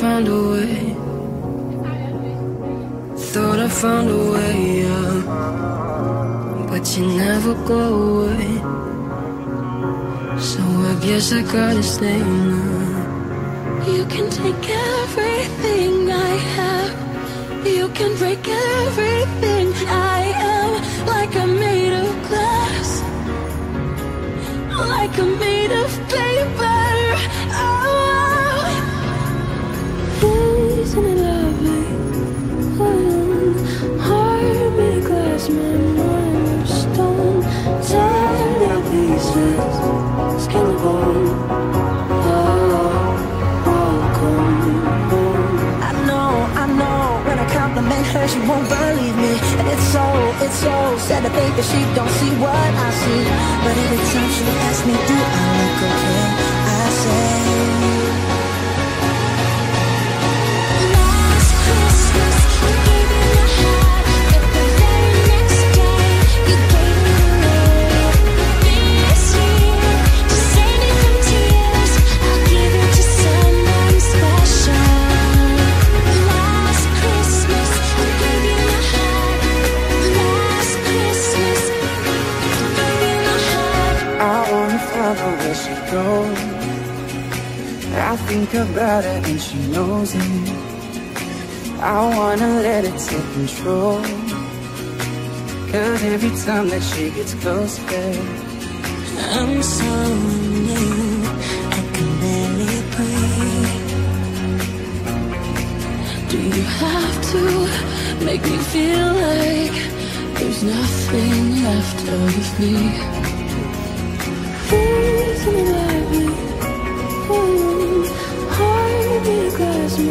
found a way. Thought I found a way out, but you never go away. So I guess I gotta stay now. You can take everything I have, you can break everything I am. Like I'm made of glass, like I'm made of paper. Isn't it lovely? One heart made of glass, my mind of stone. Tear me to pieces, skin and bone. Oh, oh, come home. I know, when I compliment her she won't believe me. And it's so sad to think that she don't see what I see. But every time she asks me, do I look okay? I say I think about her and she knows it. I wanna let it take control, cause every time that she gets close, babe, I'm so new, I can barely breathe. Do you have to make me feel like there's nothing left of me? I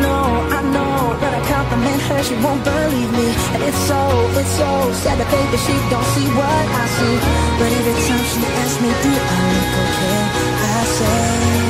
know, when I compliment her she won't believe me. And it's so sad to think that she don't see what I see. But every time she asks me, do I look okay? I say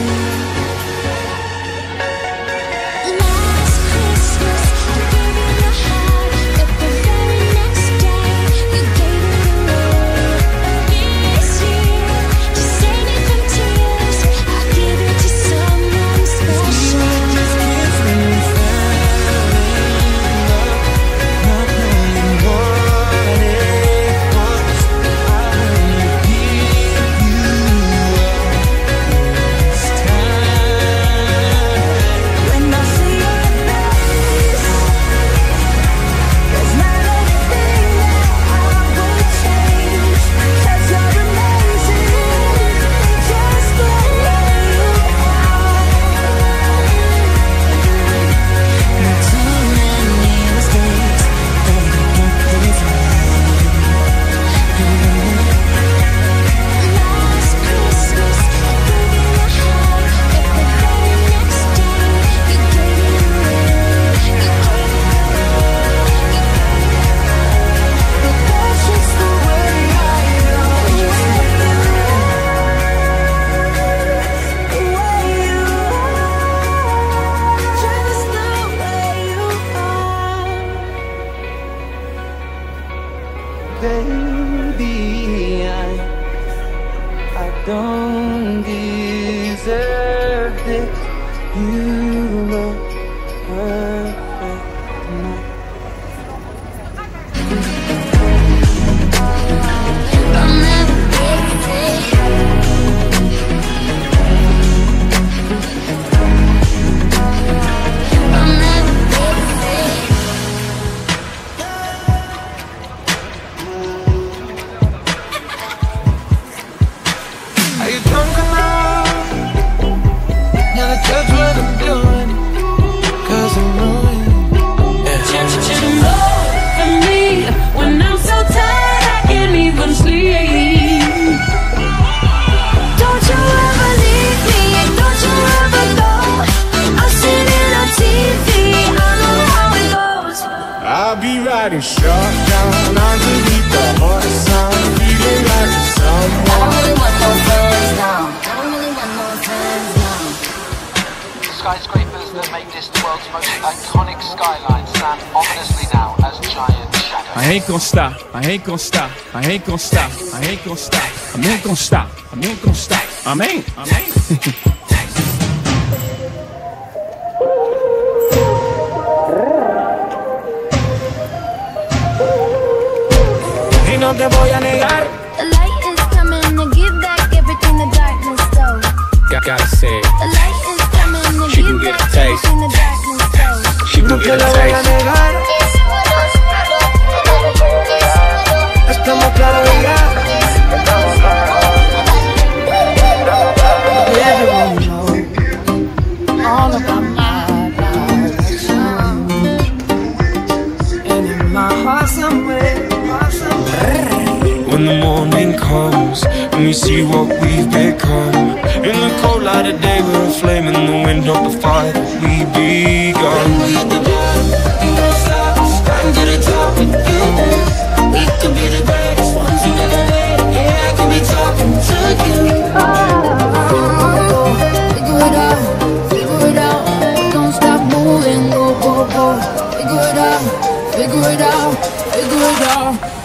don't deserve it. You look perfect now. I'm never shot down onto the horizon, feeling like someone. I don't really want those hands now. I don't really want those hands now. Skyscrapers that make this the world's most iconic skyline stand ominously now as I ain't gonna stop, I ain't gonna stop, I ain't gonna stop, I ain't gonna stop, I ain't gonna stop, I ain't gonna stop, I ain't. No te voy a negar. The light is coming to give back everything the darkness stole. Gotta say, the light is coming to give back everything the darkness stole. She gon' get a taste. Estamos claros ya. Everyone knows all about my direction, and in my heart somewhere. When the morning comes and we see what we've become, in the cold light of day we're a flame in the wind of the fire we begun. We could go, we could stop, climb to the top with you. We could be the greatest ones in the world. Yeah, I could be talking to you. Figure it out, figure it out. Don't stop moving, go, go, go. Figure it out, figure it out, figure it out.